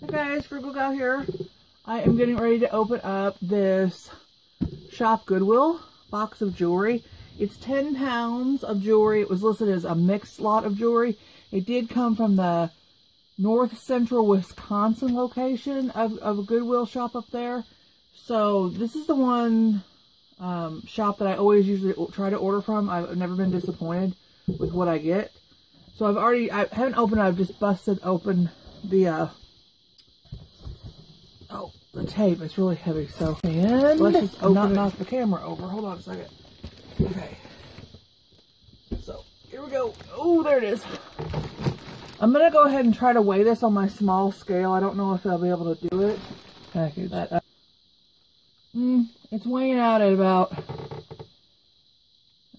Hey guys, Frugal Gal here. I am getting ready to open up this Shop Goodwill box of jewelry. It's 10 pounds of jewelry. It was listed as a mixed lot of jewelry. It did come from the north central Wisconsin location of a Goodwill shop up there. So this is the one shop that I always usually try to order from. I've never been disappointed with what I get. So I haven't opened it. I've just busted open the the tape. It's really heavy, so let's just open it. Knock the camera over. Hold on a second. Okay. So here we go. Oh, there it is. I'm gonna go ahead and try to weigh this on my small scale. I don't know if I'll be able to do it. Package. It's weighing out at about.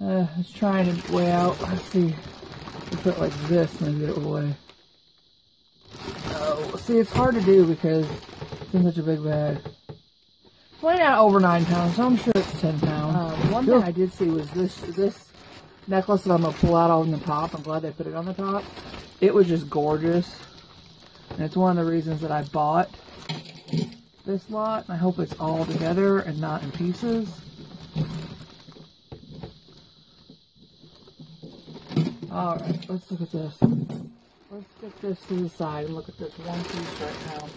It's trying to weigh out. Let's see. If it like this, maybe it will weigh. Oh, see, it's hard to do because. In such a big bag. It's weighing out over 9 pounds, so I'm sure it's 10 pounds. One thing I did see was this necklace that I'm gonna pull out on the top. I'm glad they put it on the top. It was just gorgeous, and it's one of the reasons that I bought this lot. I hope it's all together and not in pieces. All right, let's look at this. Let's get this to the side and look at this one piece right now.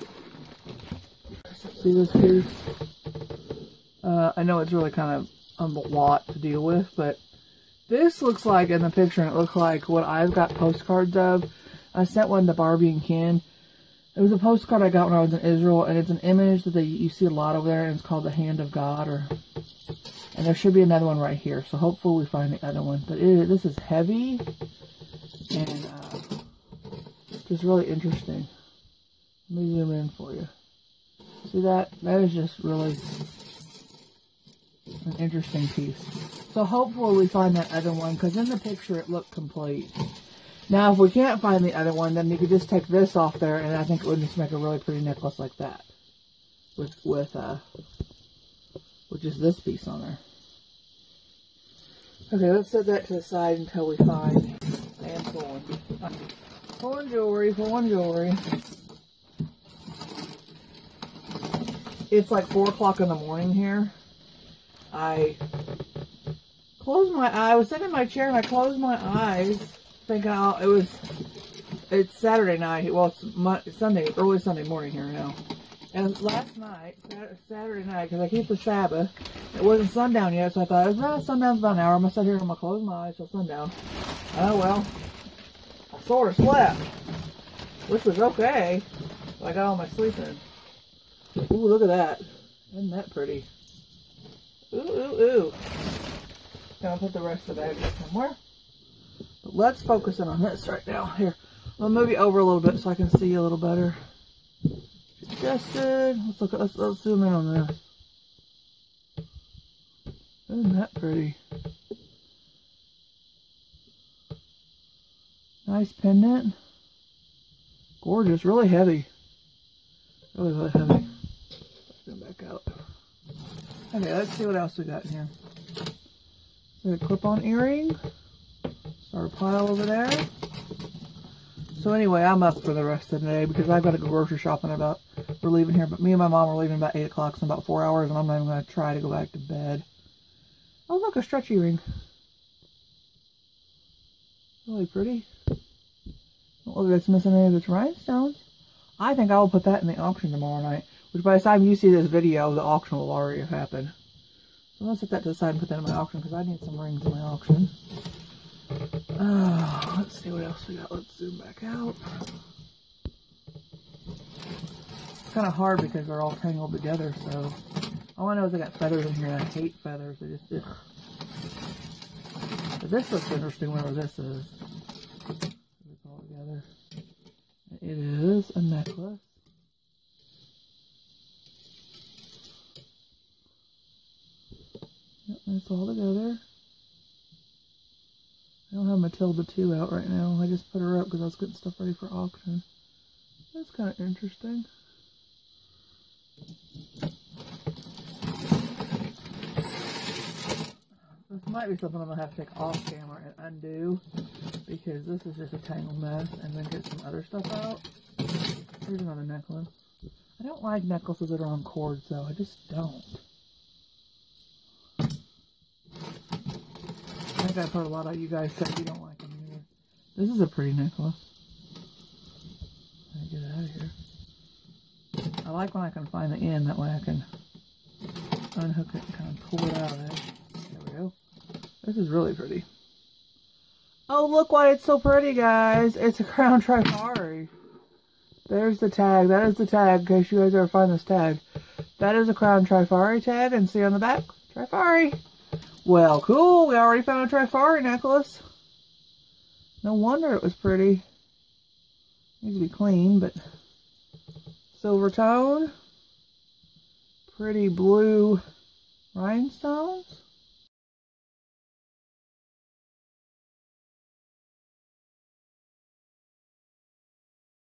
See this piece? I know it's really kind of a lot to deal with, but this looks like, in the picture, and it looks like what I've got postcards of. I sent one to Barbie and Ken. It was a postcard I got when I was in Israel, and it's an image that you see a lot over there, and it's called The Hand of God. And there should be another one right here, so hopefully we find the other one. But this is heavy, and just really interesting. Let me zoom in for you. See that? That is just really an interesting piece. So hopefully we find that other one, because in the picture it looked complete. Now if we can't find the other one, then you could just take this off there, and I think it would just make a really pretty necklace like that. With just this piece on there. Okay, let's set that to the side until we find. I am pulling jewelry. It's like 4 o'clock in the morning here. I closed my eyes. I was sitting in my chair and I closed my eyes thinking it's Saturday night. Well, it's Sunday, early Sunday morning here now. And last night, Saturday night, because I keep the Sabbath, it wasn't sundown yet, so I thought, sundown's about an hour. I'm going to sit here and I'm going to close my eyes till sundown. Oh, well. I sort of slept, which was okay. But I got all my sleep in. Ooh, look at that. Isn't that pretty? Ooh, ooh, ooh. Now I'll put the rest of the bag somewhere. But let's focus in on this right now. Here, I'll move you over a little bit so I can see you a little better. Adjusted. Let's zoom in on this. Isn't that pretty? Nice pendant. Gorgeous. Really heavy. Really, really heavy. Out. Okay, let's see what else we got in here. There's a clip-on earring. Star pile over there. So anyway, I'm up for the rest of the day because I've got to go grocery shopping about. We're leaving here, but me and my mom are leaving about 8 o'clock, so in about 4 hours, and I'm not even going to try to go back to bed. Oh, look, a stretch earring. Really pretty. Don't look like it's missing any of its rhinestones. I think I will put that in the auction tomorrow night. Which by the time you see this video, the auction will already have happened. So I'm going to set that to the side and put that in my auction because I need some rings in my auction. Let's see what else we got. Let's zoom back out. It's kind of hard because they're all tangled together, so... All I know is I got feathers in here and I hate feathers. They just... Ugh. But this looks interesting, whatever this is. It's all together. It is a necklace. It's all together. I don't have Matilda 2 out right now. I just put her up because I was getting stuff ready for auction. That's kind of interesting. This might be something I'm going to have to take off camera and undo because this is just a tangled mess, and then get some other stuff out. Here's another necklace. I don't like necklaces that are on cords, though. I just don't. I think I've heard a lot of you guys said you don't like them either. This is a pretty necklace. Let me get out of here. I like when I can find the end. That way I can unhook it and kind of pull it out of it. There we go. This is really pretty. Oh, look why it's so pretty, guys. It's a Crown Trifari. There's the tag. That is the tag, in case you guys ever find this tag. That is a Crown Trifari tag, and see on the back, Trifari. Well, cool. We already found a Trifari necklace. No wonder it was pretty. Needs to be clean, but... silver tone. Pretty blue rhinestones.